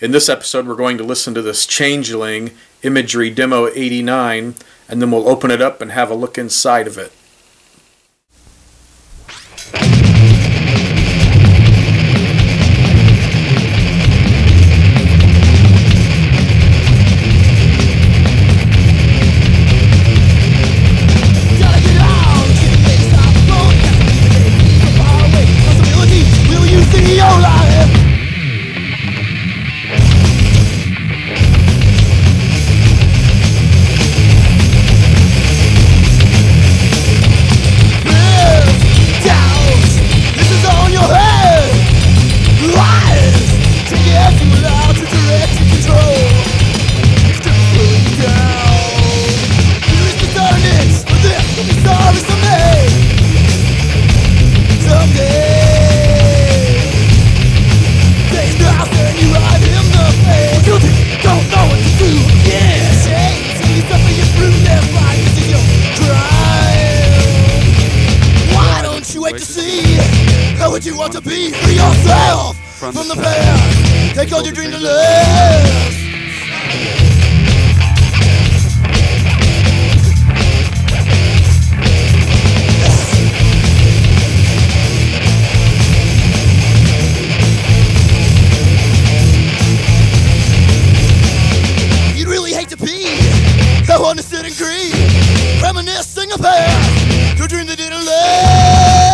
In this episode, we're going to listen to this Changeling Imagery Demo 89, and then we'll open it up and have a look inside of it. How would you want to be? Free yourself from the past. Take all your dreams and live. You'd really hate to be so understood and greed, reminiscing a past, your dreams that didn't live.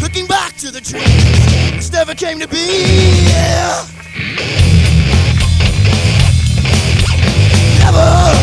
Looking back to the dreams which never came to be. Never.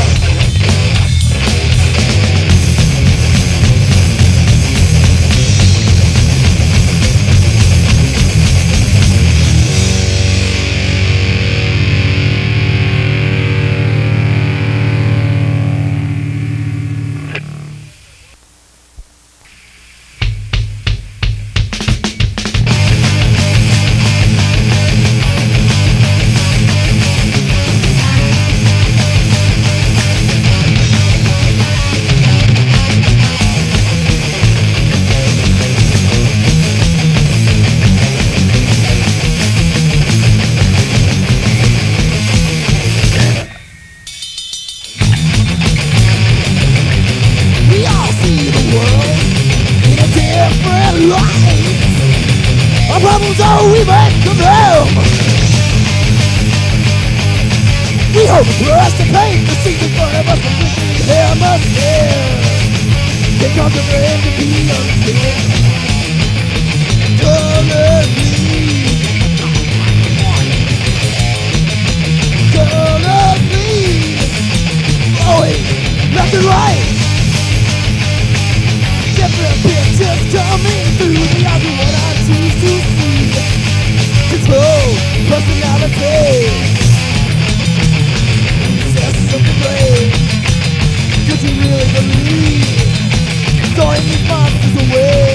Our problems are we make them them. We hope for us to paint the season forever, so we can hear us here. They come to pretend to be unfair. Color me. Color me. Flowing left and right. Different pictures coming through the eyes of what I choose to see. Control, personality, sense of the brain. Could you really believe throwing these monsters away?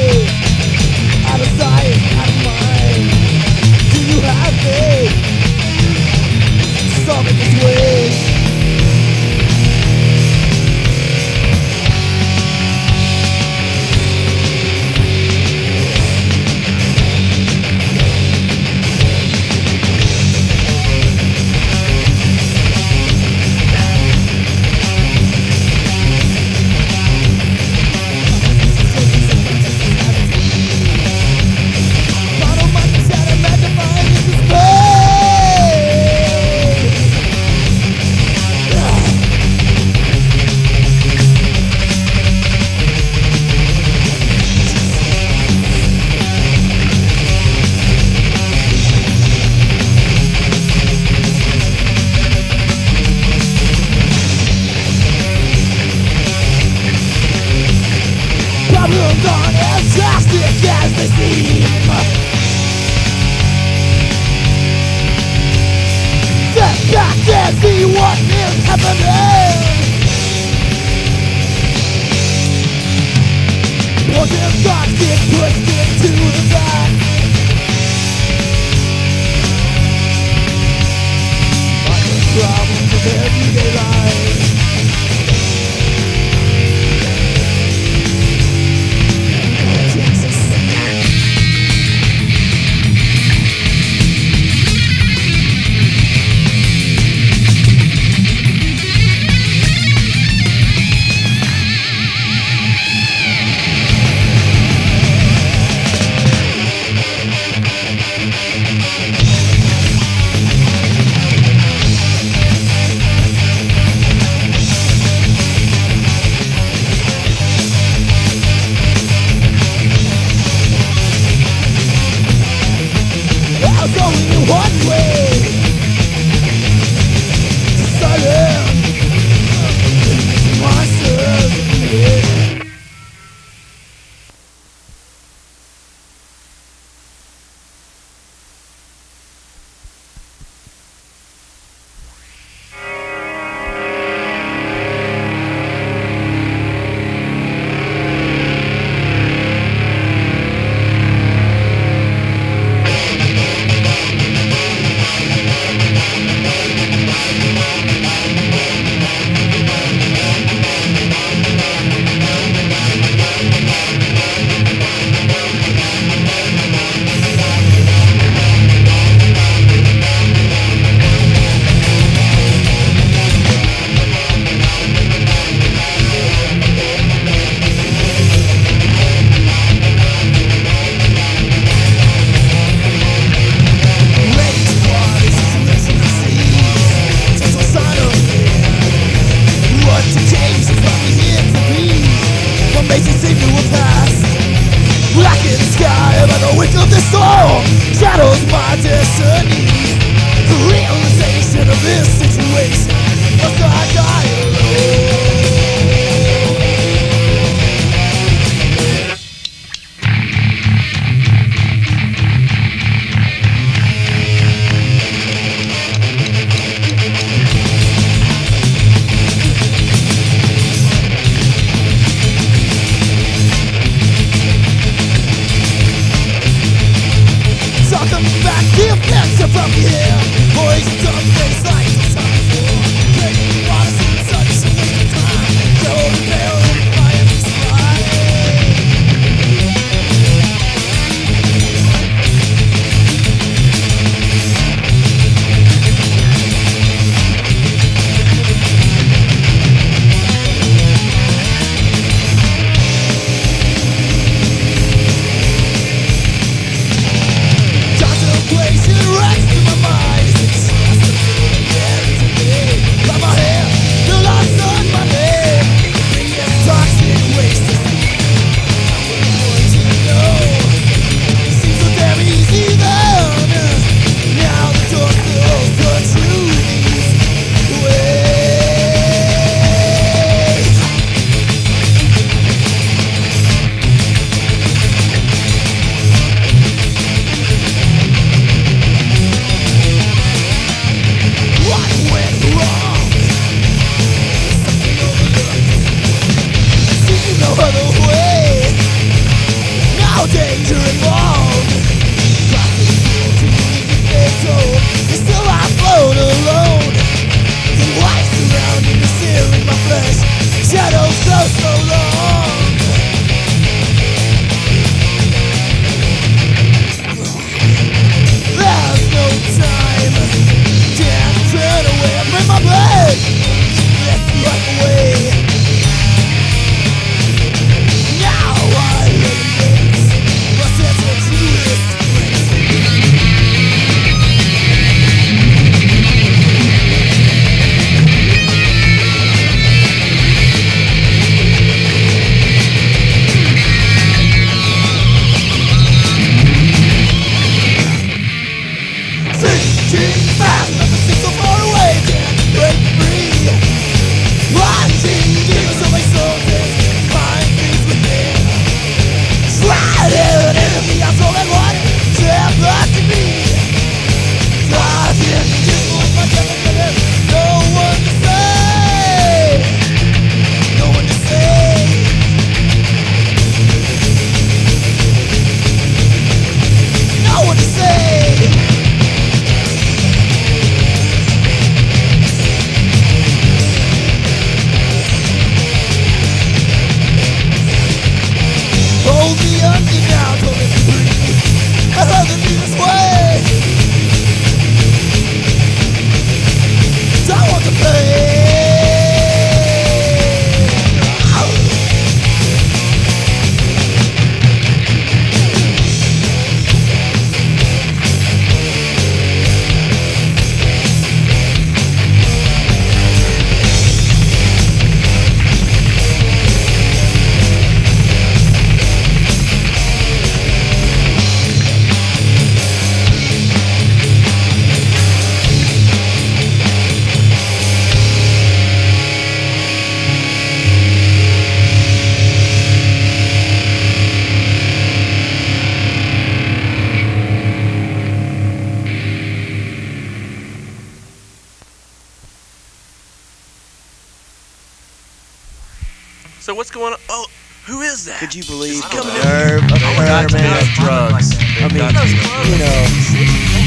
So what's going on? Oh, who is that? Could you believe the nerve of drugs? I mean, you know,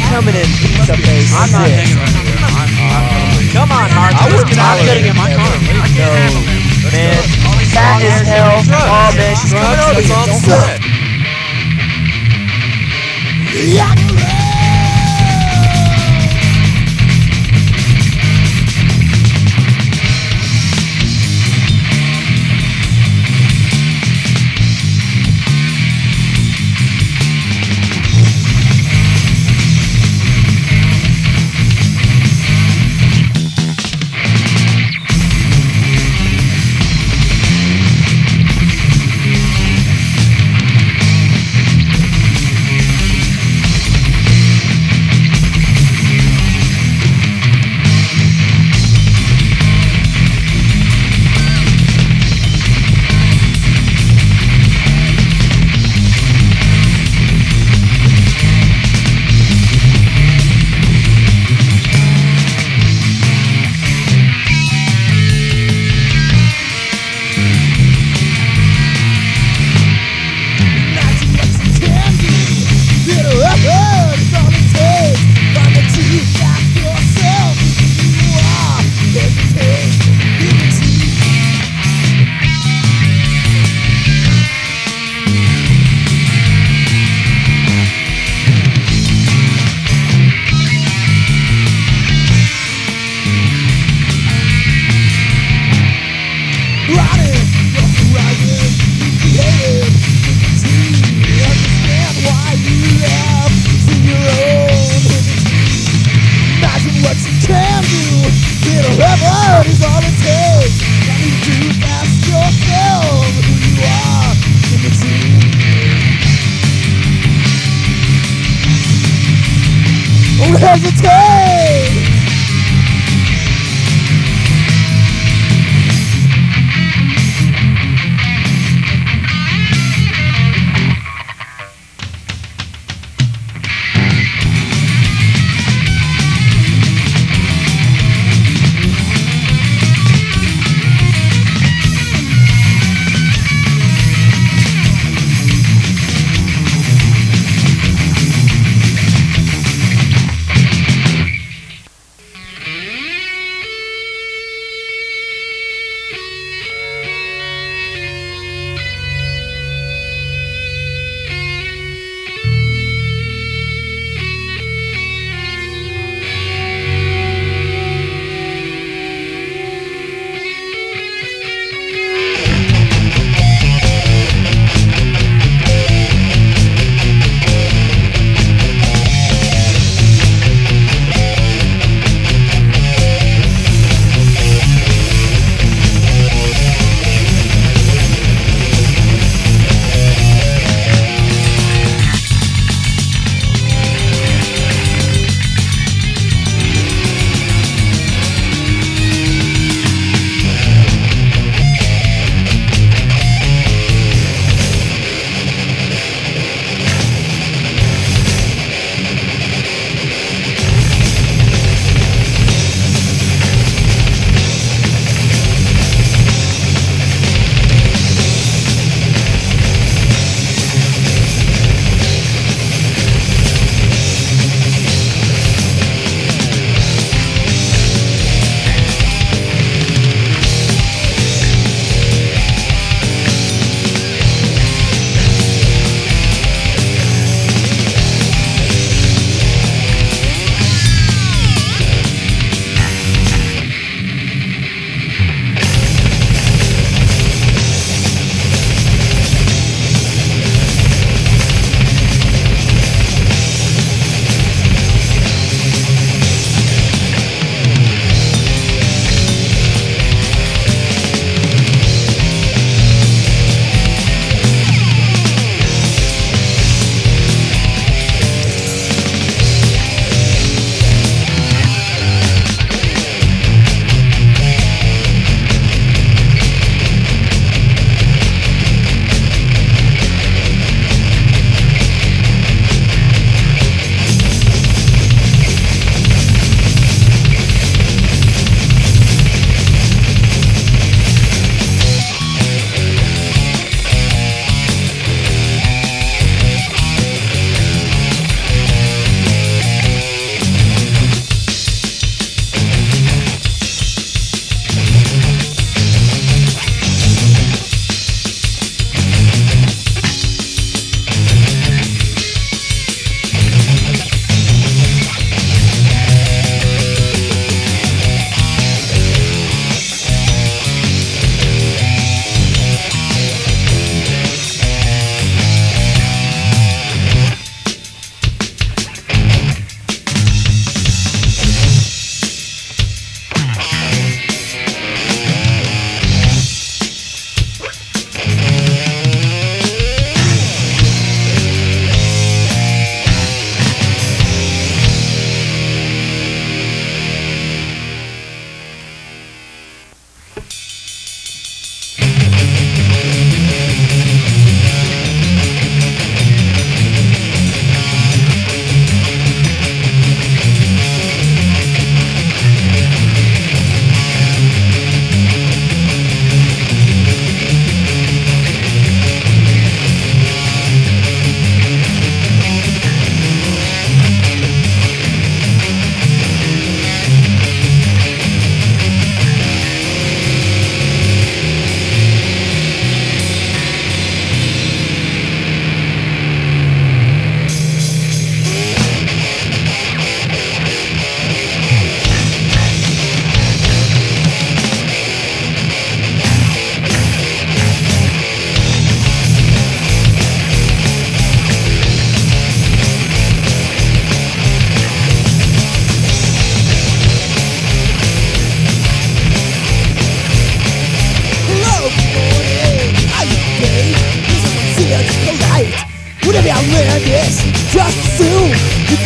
coming in pizza face. I'm not taking it. Come on, Mark. I was getting in my car. No, man. That is hell. Oh, man, she's coming over here. Don't sweat. Yeah.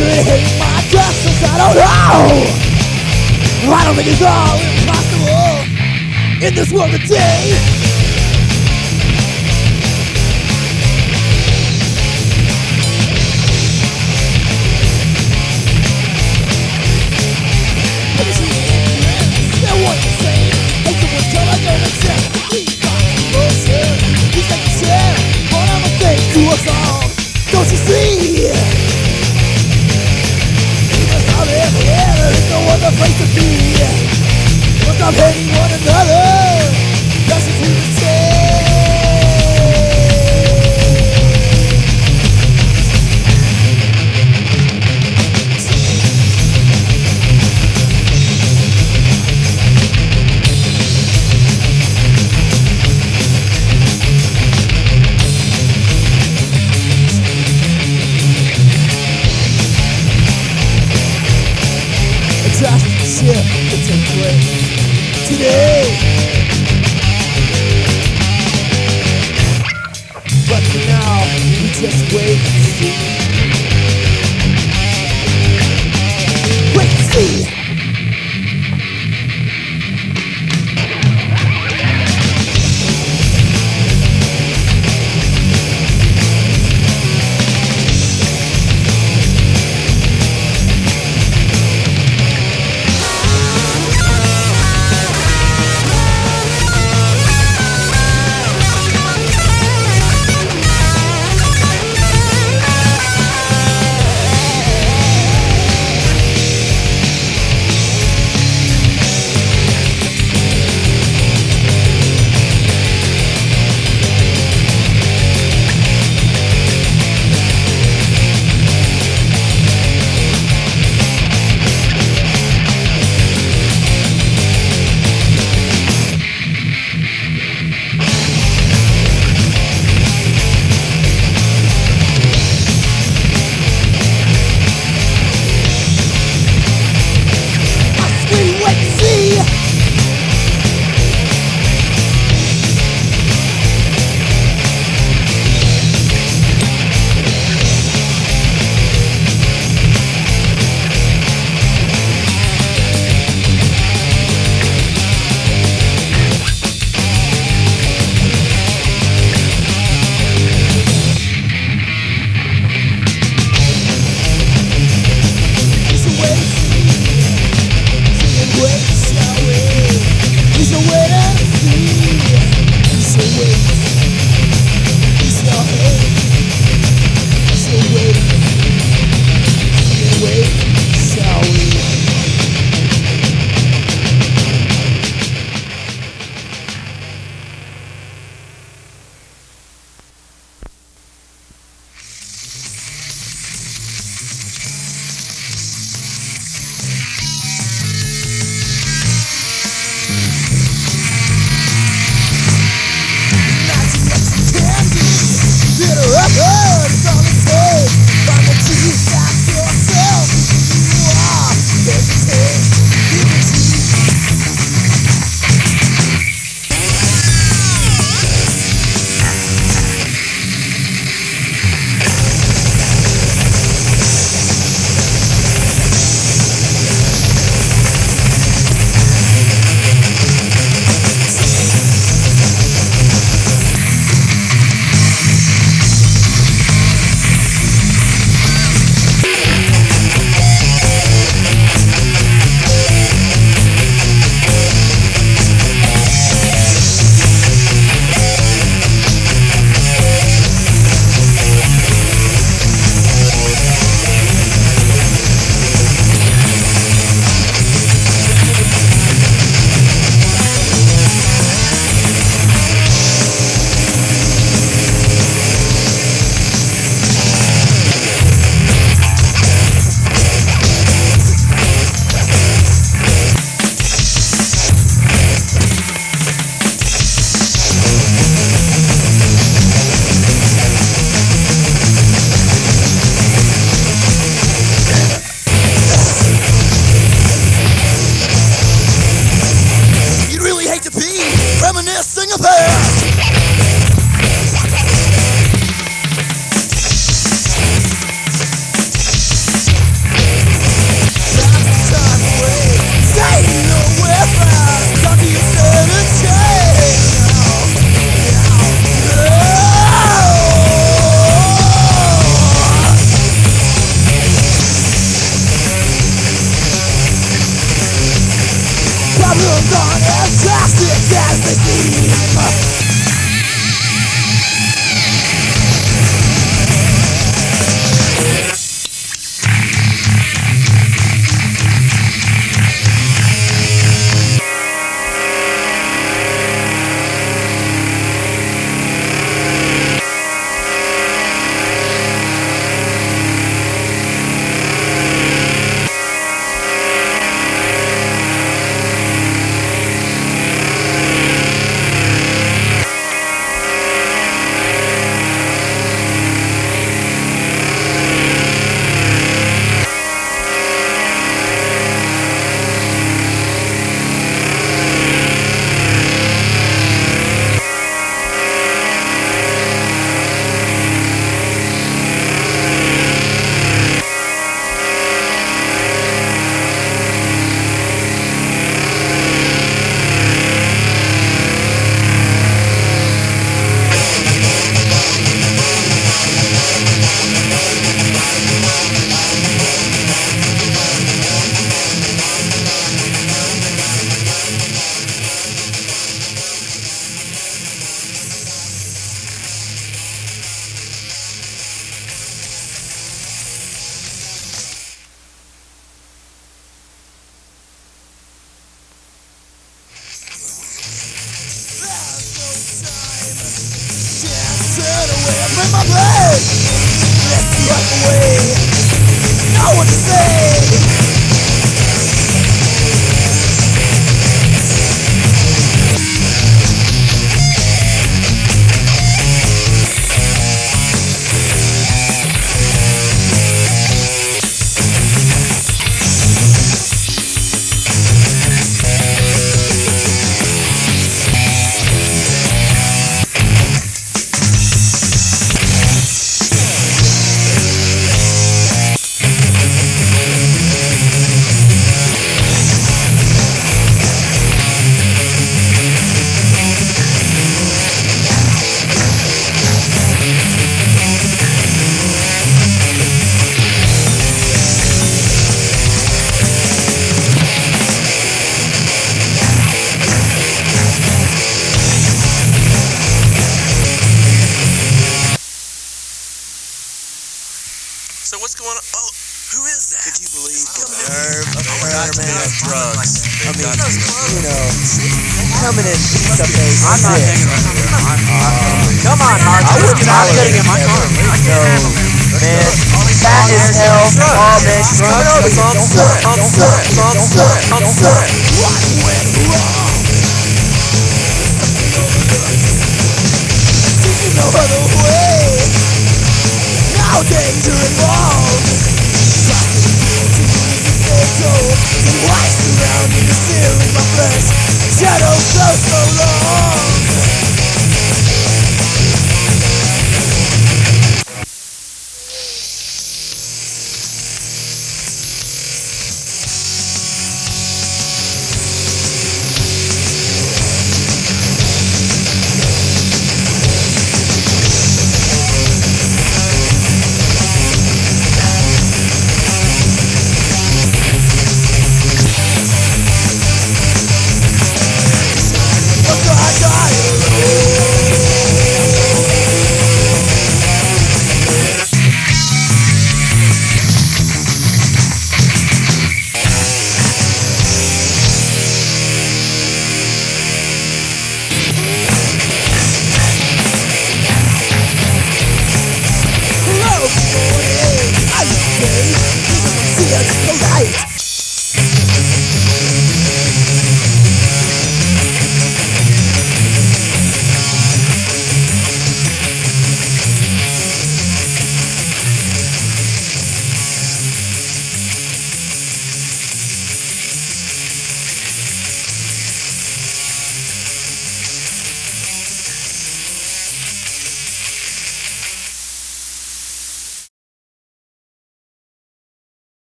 really hate my justice, I don't know. I don't think it's all impossible in this world today. They're one the same. Hate the words till I don't accept. We find emotion. He's like a share. But I'm a fake to us all. Don't you see? What a place to be. We'll stop hating one another, just as we would today. But for now, we just wait and see. Wait and see. I gave up.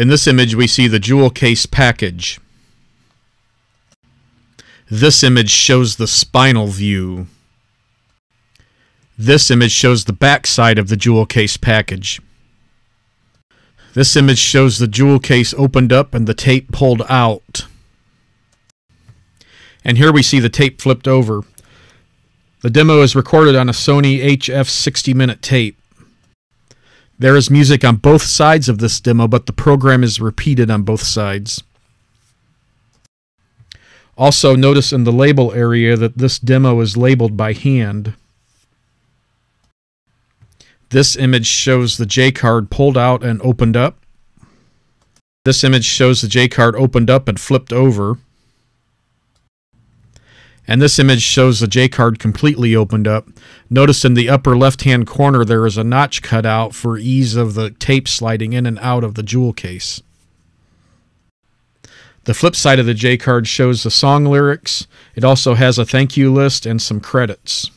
In this image, we see the jewel case package. This image shows the spinal view. This image shows the back side of the jewel case package. This image shows the jewel case opened up and the tape pulled out. And here we see the tape flipped over. The demo is recorded on a Sony HF 60-minute tape. There is music on both sides of this demo, but the program is repeated on both sides. Also, notice in the label area that this demo is labeled by hand. This image shows the J card pulled out and opened up. This image shows the J card opened up and flipped over. And this image shows the J card completely opened up. Notice in the upper left-hand corner there is a notch cut out for ease of the tape sliding in and out of the jewel case. The flip side of the J card shows the song lyrics. It also has a thank you list and some credits.